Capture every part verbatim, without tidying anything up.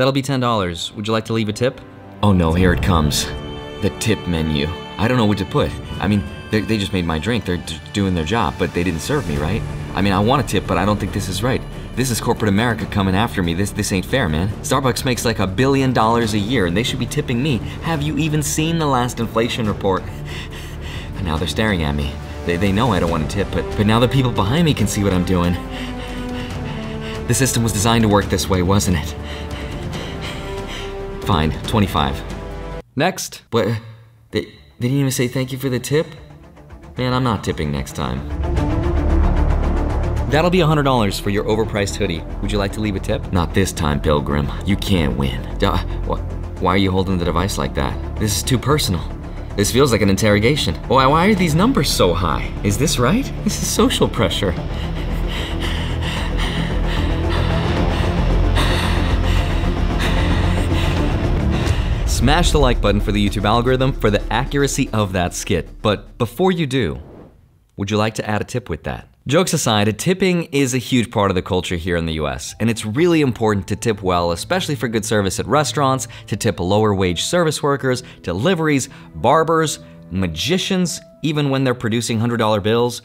That'll be ten dollars. Would you like to leave a tip? Oh no, here it comes. The tip menu. I don't know what to put. I mean, they, they just made my drink. They're doing their job, but they didn't serve me, right? I mean, I want a tip, but I don't think this is right. This is corporate America coming after me. This this ain't fair, man. Starbucks makes like a billion dollars a year, and they should be tipping me. Have you even seen the last inflation report? And now they're staring at me. They, they know I don't want to tip, but, but now the people behind me can see what I'm doing. The system was designed to work this way, wasn't it? Fine, twenty-five. Next. But they, they didn't even say thank you for the tip? Man, I'm not tipping next time. That'll be one hundred dollars for your overpriced hoodie. Would you like to leave a tip? Not this time, Pilgrim. You can't win. Duh. Why are you holding the device like that? This is too personal. This feels like an interrogation. Why, why are these numbers so high? Is this right? This is social pressure. Smash the like button for the YouTube algorithm for the accuracy of that skit. But before you do, would you like to add a tip with that? Jokes aside, tipping is a huge part of the culture here in the U S, and it's really important to tip well, especially for good service at restaurants, to tip lower wage service workers, deliveries, barbers, magicians, even when they're producing one hundred dollar bills.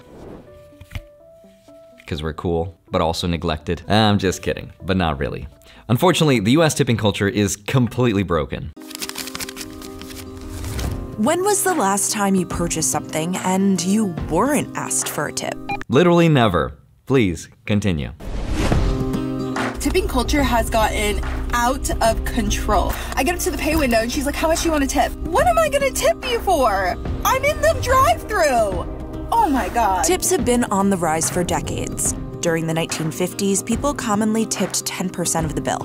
Because we're cool, but also neglected. I'm just kidding, but not really. Unfortunately, the U S tipping culture is completely broken. When was the last time you purchased something and you weren't asked for a tip? Literally never. Please, continue. Tipping culture has gotten out of control. I get up to the pay window and she's like, how much do you want to tip? What am I gonna tip you for? I'm in the drive-thru. Oh my God. Tips have been on the rise for decades. During the nineteen fifties, people commonly tipped ten percent of the bill.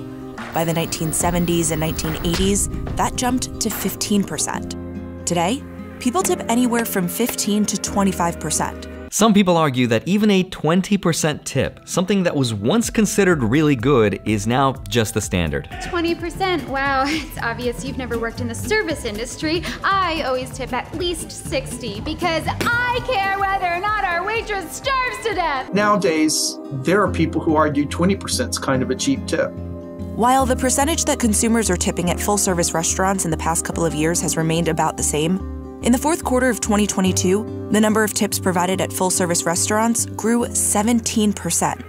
By the nineteen seventies and nineteen eighties, that jumped to fifteen percent. Today, people tip anywhere from fifteen to twenty-five percent. Some people argue that even a twenty percent tip, something that was once considered really good, is now just the standard. twenty percent, wow, it's obvious you've never worked in the service industry. I always tip at least sixty because I care whether or not our waitress starves to death. Nowadays, there are people who argue twenty percent is kind of a cheap tip. While the percentage that consumers are tipping at full-service restaurants in the past couple of years has remained about the same, in the fourth quarter of twenty twenty-two, the number of tips provided at full-service restaurants grew seventeen percent.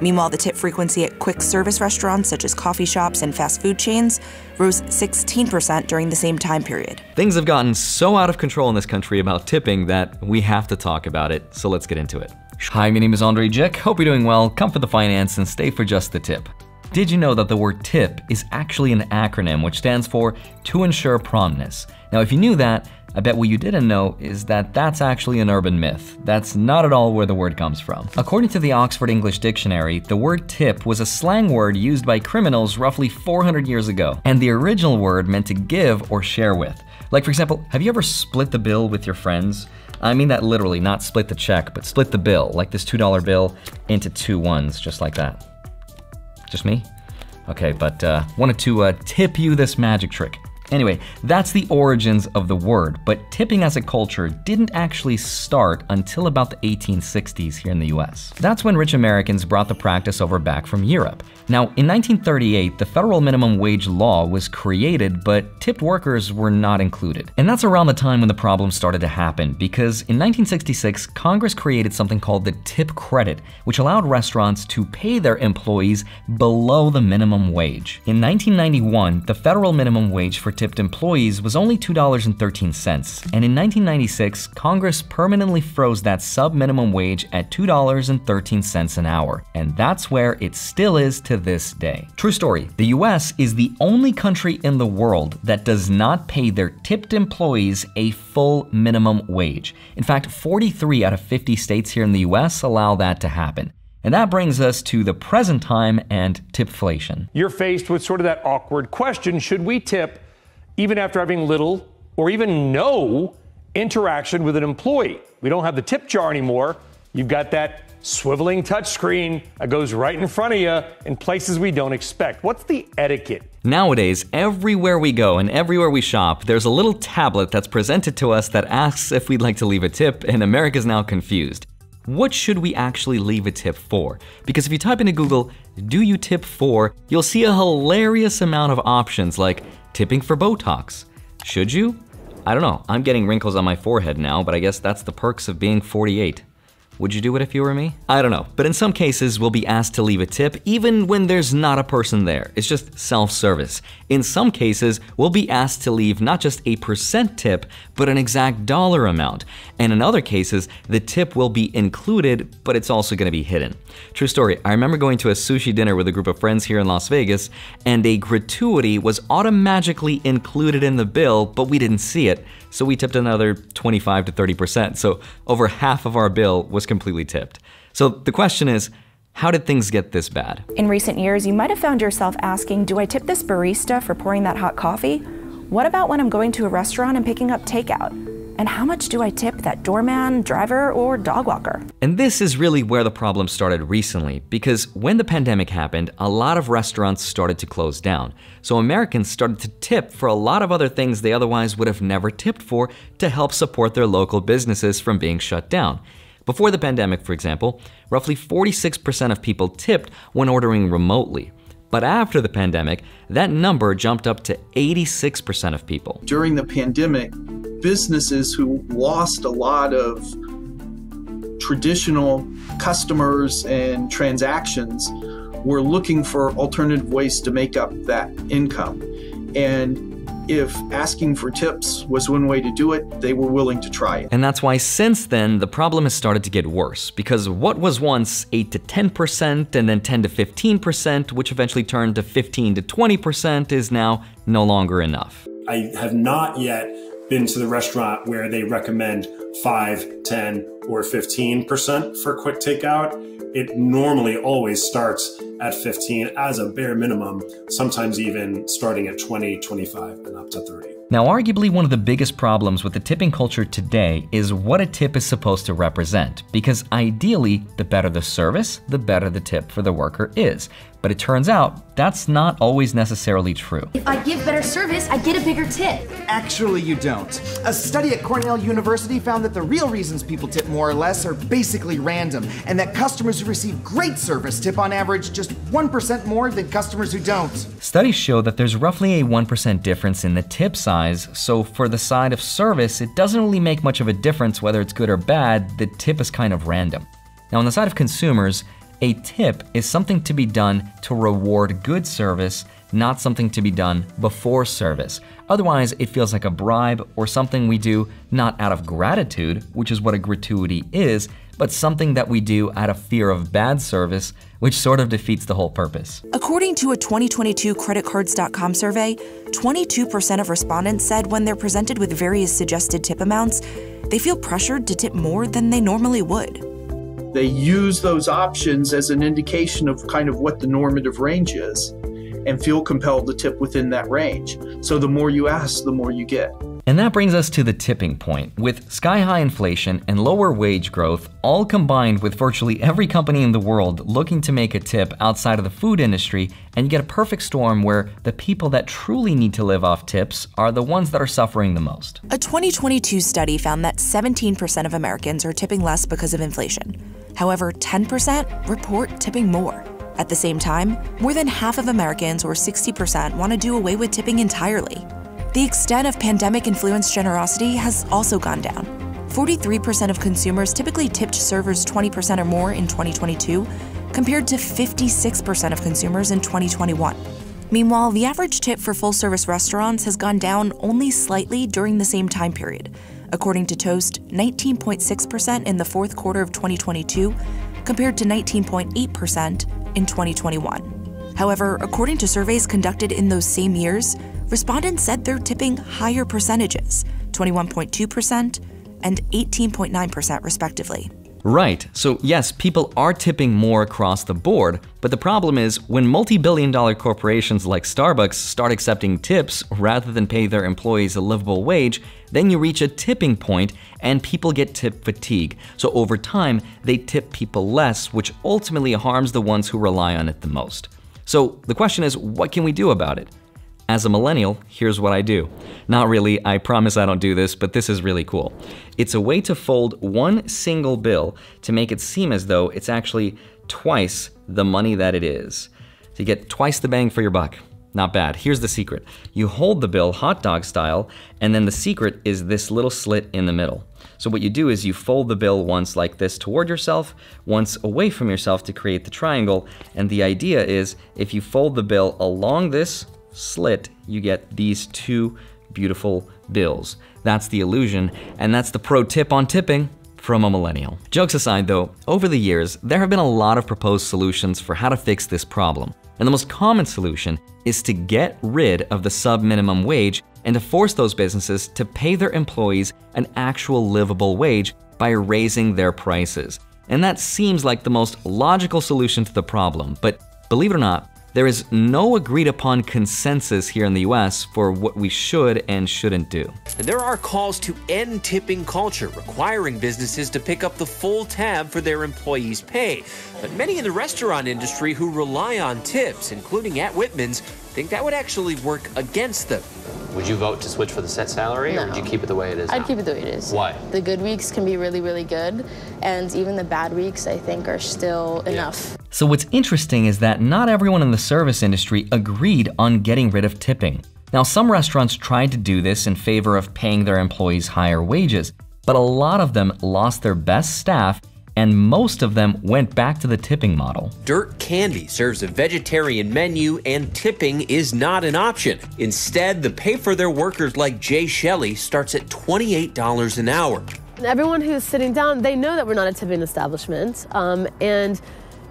Meanwhile, the tip frequency at quick-service restaurants such as coffee shops and fast food chains rose sixteen percent during the same time period. Things have gotten so out of control in this country about tipping that we have to talk about it, so let's get into it. Hi, my name is Andrei Jikh. Hope you're doing well. Come for the finance and stay for just the tip. Did you know that the word tip is actually an acronym which stands for to ensure promptness? Now, if you knew that, I bet what you didn't know is that that's actually an urban myth. That's not at all where the word comes from. According to the Oxford English Dictionary, the word tip was a slang word used by criminals roughly four hundred years ago, and the original word meant to give or share with. Like, for example, have you ever split the bill with your friends? I mean that literally, not split the check, but split the bill, like this two dollar bill into two ones, just like that. Just me? Okay, but uh, wanted to uh, tip you this magic trick. Anyway, that's the origins of the word, but tipping as a culture didn't actually start until about the eighteen sixties here in the U S. That's when rich Americans brought the practice over back from Europe. Now, in nineteen thirty-eight, the federal minimum wage law was created, but tipped workers were not included. And that's around the time when the problem started to happen, because in nineteen sixty-six, Congress created something called the tip credit, which allowed restaurants to pay their employees below the minimum wage. In nineteen ninety-one, the federal minimum wage for tipped employees was only two dollars and thirteen cents, and in nineteen ninety-six, Congress permanently froze that sub-minimum wage at two dollars and thirteen cents an hour, and that's where it still is to this day. True story, the U S is the only country in the world that does not pay their tipped employees a full minimum wage. In fact, forty-three out of fifty states here in the U S allow that to happen. And that brings us to the present time and tipflation. You're faced with sort of that awkward question, should we tip even after having little or even no interaction with an employee? We don't have the tip jar anymore. You've got that swiveling touchscreen that goes right in front of you in places we don't expect. What's the etiquette? Nowadays, everywhere we go and everywhere we shop, there's a little tablet that's presented to us that asks if we'd like to leave a tip, and America's now confused. what should we actually leave a tip for? Because if you type into Google, do you tip for, you'll see a hilarious amount of options like tipping for Botox. Should you? I don't know, I'm getting wrinkles on my forehead now, but I guess that's the perks of being forty-eight. Would you do it if you were me? I don't know, but in some cases we'll be asked to leave a tip even when there's not a person there. It's just self-service. In some cases, we'll be asked to leave not just a percent tip, but an exact dollar amount. And in other cases, the tip will be included, but it's also gonna be hidden. True story, I remember going to a sushi dinner with a group of friends here in Las Vegas, and a gratuity was automatically included in the bill, but we didn't see it. So we tipped another twenty-five to thirty percent. So over half of our bill was completely tipped. So the question is, how did things get this bad? In recent years, you might have found yourself asking, do I tip this barista for pouring that hot coffee? What about when I'm going to a restaurant and picking up takeout? And how much do I tip that doorman, driver, or dog walker? And this is really where the problem started recently, because when the pandemic happened, a lot of restaurants started to close down. So Americans started to tip for a lot of other things they otherwise would have never tipped for to help support their local businesses from being shut down. Before the pandemic, for example, roughly forty-six percent of people tipped when ordering remotely. But after the pandemic, that number jumped up to eighty-six percent of people. During the pandemic, businesses who lost a lot of traditional customers and transactions were looking for alternative ways to make up that income. And if asking for tips was one way to do it, they were willing to try it. And that's why since then, the problem has started to get worse, because what was once eight to ten percent and then ten to fifteen percent, which eventually turned to fifteen to twenty percent, is now no longer enough. I have not yet been to the restaurant where they recommend five, ten, or fifteen percent for quick takeout. It normally always starts at fifteen as a bare minimum, sometimes even starting at twenty, twenty-five, and up to thirty. Now, arguably one of the biggest problems with the tipping culture today is what a tip is supposed to represent, because ideally, the better the service, the better the tip for the worker is. But it turns out, that's not always necessarily true. If I give better service, I get a bigger tip. Actually, you don't. A study at Cornell University found that the real reasons people tip more or less are basically random, and that customers who receive great service tip on average just one percent more than customers who don't. Studies show that there's roughly a one percent difference in the tip size, so for the side of service, it doesn't really make much of a difference whether it's good or bad, the tip is kind of random. Now, on the side of consumers, a tip is something to be done to reward good service, not something to be done before service. Otherwise, it feels like a bribe or something we do not out of gratitude, which is what a gratuity is, but something that we do out of fear of bad service, which sort of defeats the whole purpose. According to a twenty twenty-two Credit Cards dot com survey, twenty-two percent of respondents said when they're presented with various suggested tip amounts, they feel pressured to tip more than they normally would. They use those options as an indication of kind of what the normative range is and feel compelled to tip within that range. So the more you ask, the more you get. And that brings us to the tipping point. With sky-high inflation and lower wage growth, all combined with virtually every company in the world looking to make a tip outside of the food industry, and you get a perfect storm where the people that truly need to live off tips are the ones that are suffering the most. A twenty twenty-two study found that seventeen percent of Americans are tipping less because of inflation. However, ten percent report tipping more. At the same time, more than half of Americans, or sixty percent, want to do away with tipping entirely. The extent of pandemic-influenced generosity has also gone down. forty-three percent of consumers typically tipped servers twenty percent or more in twenty twenty-two, compared to fifty-six percent of consumers in twenty twenty-one. Meanwhile, the average tip for full-service restaurants has gone down only slightly during the same time period. According to Toast, nineteen point six percent in the fourth quarter of twenty twenty-two, compared to nineteen point eight percent in twenty twenty-one. However, according to surveys conducted in those same years, respondents said they're tipping higher percentages, twenty-one point two percent and eighteen point nine percent respectively. Right, so yes, people are tipping more across the board, but the problem is when multi-billion dollar corporations like Starbucks start accepting tips rather than pay their employees a livable wage, then you reach a tipping point and people get tip fatigue. So over time, they tip people less, which ultimately harms the ones who rely on it the most. So the question is, what can we do about it? As a millennial, here's what I do. Not really, I promise I don't do this, but this is really cool. It's a way to fold one single bill to make it seem as though it's actually twice the money that it is. So you get twice the bang for your buck. Not bad. Here's the secret. You hold the bill hot dog style, and then the secret is this little slit in the middle. So what you do is you fold the bill once like this toward yourself, once away from yourself to create the triangle, and the idea is if you fold the bill along this slit, you get these two beautiful bills. That's the illusion, and that's the pro tip on tipping from a millennial. Jokes aside though, over the years, there have been a lot of proposed solutions for how to fix this problem. And the most common solution is to get rid of the sub-minimum wage and to force those businesses to pay their employees an actual livable wage by raising their prices. And that seems like the most logical solution to the problem, but believe it or not, there is no agreed upon consensus here in the U S for what we should and shouldn't do. And there are calls to end tipping culture, requiring businesses to pick up the full tab for their employees' pay. But many in the restaurant industry who rely on tips, including at Whitman's, think that would actually work against them. Would you vote to switch for the set salary, no. or would you keep it the way it is I'd now? keep it the way it is. Why? The good weeks can be really, really good, and even the bad weeks, I think, are still yeah. enough. So what's interesting is that not everyone in the service industry agreed on getting rid of tipping. Now, some restaurants tried to do this in favor of paying their employees higher wages, but a lot of them lost their best staff, and most of them went back to the tipping model. Dirt Candy serves a vegetarian menu, and tipping is not an option. Instead, the pay for their workers like Jay Shelley starts at twenty-eight dollars an hour. Everyone who's sitting down, they know that we're not a tipping establishment, um, and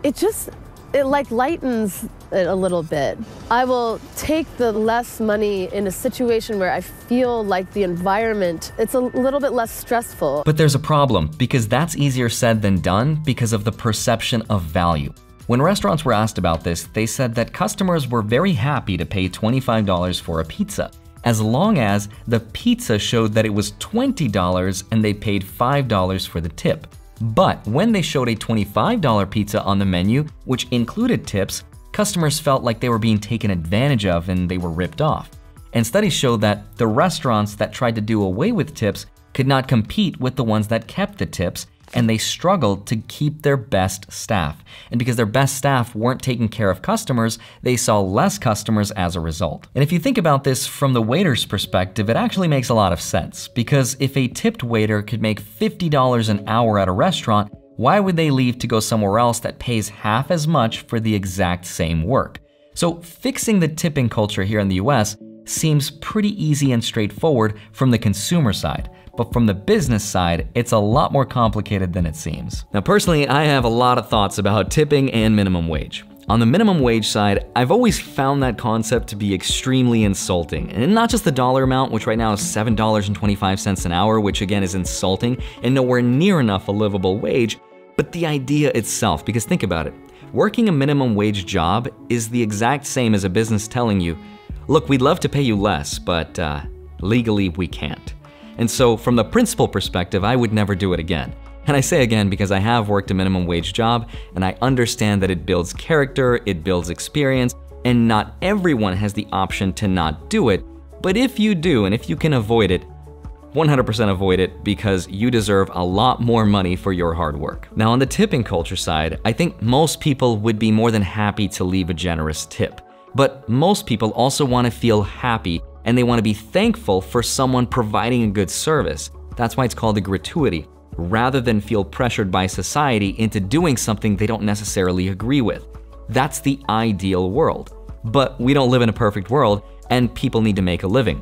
it just, it like lightens it a little bit. I will take the less money in a situation where I feel like the environment, it's a little bit less stressful. But there's a problem, because that's easier said than done because of the perception of value. When restaurants were asked about this, they said that customers were very happy to pay twenty-five dollars for a pizza, as long as the pizza showed that it was twenty dollars and they paid five dollars for the tip. But when they showed a twenty-five dollar pizza on the menu, which included tips, customers felt like they were being taken advantage of and they were ripped off. And studies show that the restaurants that tried to do away with tips could not compete with the ones that kept the tips, and they struggled to keep their best staff. And because their best staff weren't taking care of customers, they saw less customers as a result. And if you think about this from the waiter's perspective, it actually makes a lot of sense, because if a tipped waiter could make fifty dollars an hour at a restaurant, why would they leave to go somewhere else that pays half as much for the exact same work? So fixing the tipping culture here in the U S seems pretty easy and straightforward from the consumer side. But from the business side, it's a lot more complicated than it seems. Now, personally, I have a lot of thoughts about tipping and minimum wage. On the minimum wage side, I've always found that concept to be extremely insulting. And not just the dollar amount, which right now is seven dollars and twenty-five cents an hour, which again is insulting and nowhere near enough a livable wage, but the idea itself, because think about it. Working a minimum wage job is the exact same as a business telling you, look, we'd love to pay you less, but uh, legally we can't. And so from the principal perspective, I would never do it again. And I say again because I have worked a minimum wage job and I understand that it builds character, it builds experience, and not everyone has the option to not do it. But if you do, and if you can avoid it, one hundred percent avoid it, because you deserve a lot more money for your hard work. Now, on the tipping culture side, I think most people would be more than happy to leave a generous tip. But most people also want to feel happy, and they want to be thankful for someone providing a good service. That's why it's called a gratuity, rather than feel pressured by society into doing something they don't necessarily agree with. That's the ideal world. But we don't live in a perfect world, and people need to make a living.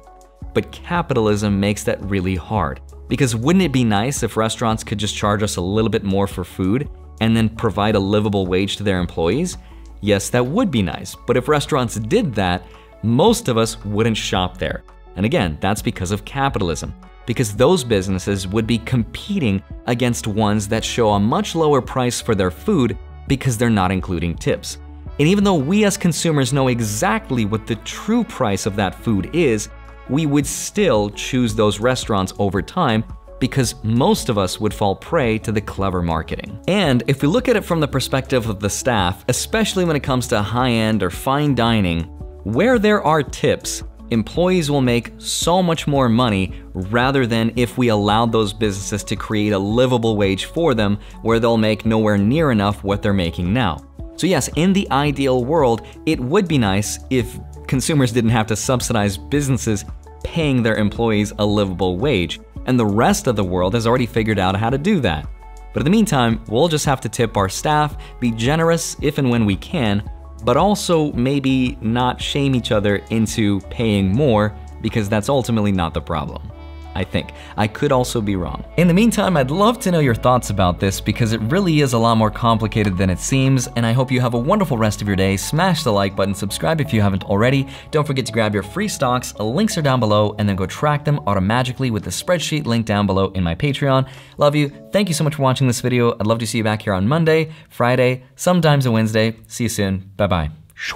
But capitalism makes that really hard. Because wouldn't it be nice if restaurants could just charge us a little bit more for food and then provide a livable wage to their employees? Yes, that would be nice. But if restaurants did that, most of us wouldn't shop there. And again, that's because of capitalism, because those businesses would be competing against ones that show a much lower price for their food because they're not including tips. And even though we as consumers know exactly what the true price of that food is, we would still choose those restaurants over time, because most of us would fall prey to the clever marketing. And if we look at it from the perspective of the staff, especially when it comes to high-end or fine dining, Where there are tips, employees will make so much more money rather than if we allowed those businesses to create a livable wage for them where they'll make nowhere near enough what they're making now. So yes, in the ideal world, it would be nice if consumers didn't have to subsidize businesses paying their employees a livable wage, and the rest of the world has already figured out how to do that. But in the meantime, we'll just have to tip our staff, be generous if and when we can, but also maybe not shame each other into paying more, because that's ultimately not the problem, I think. I could also be wrong. In the meantime, I'd love to know your thoughts about this because it really is a lot more complicated than it seems, and I hope you have a wonderful rest of your day. Smash the like button, subscribe if you haven't already. Don't forget to grab your free stocks, links are down below, and then go track them automatically with the spreadsheet link down below in my Patreon. Love you, thank you so much for watching this video. I'd love to see you back here on Monday, Friday, sometimes a Wednesday. See you soon, bye-bye.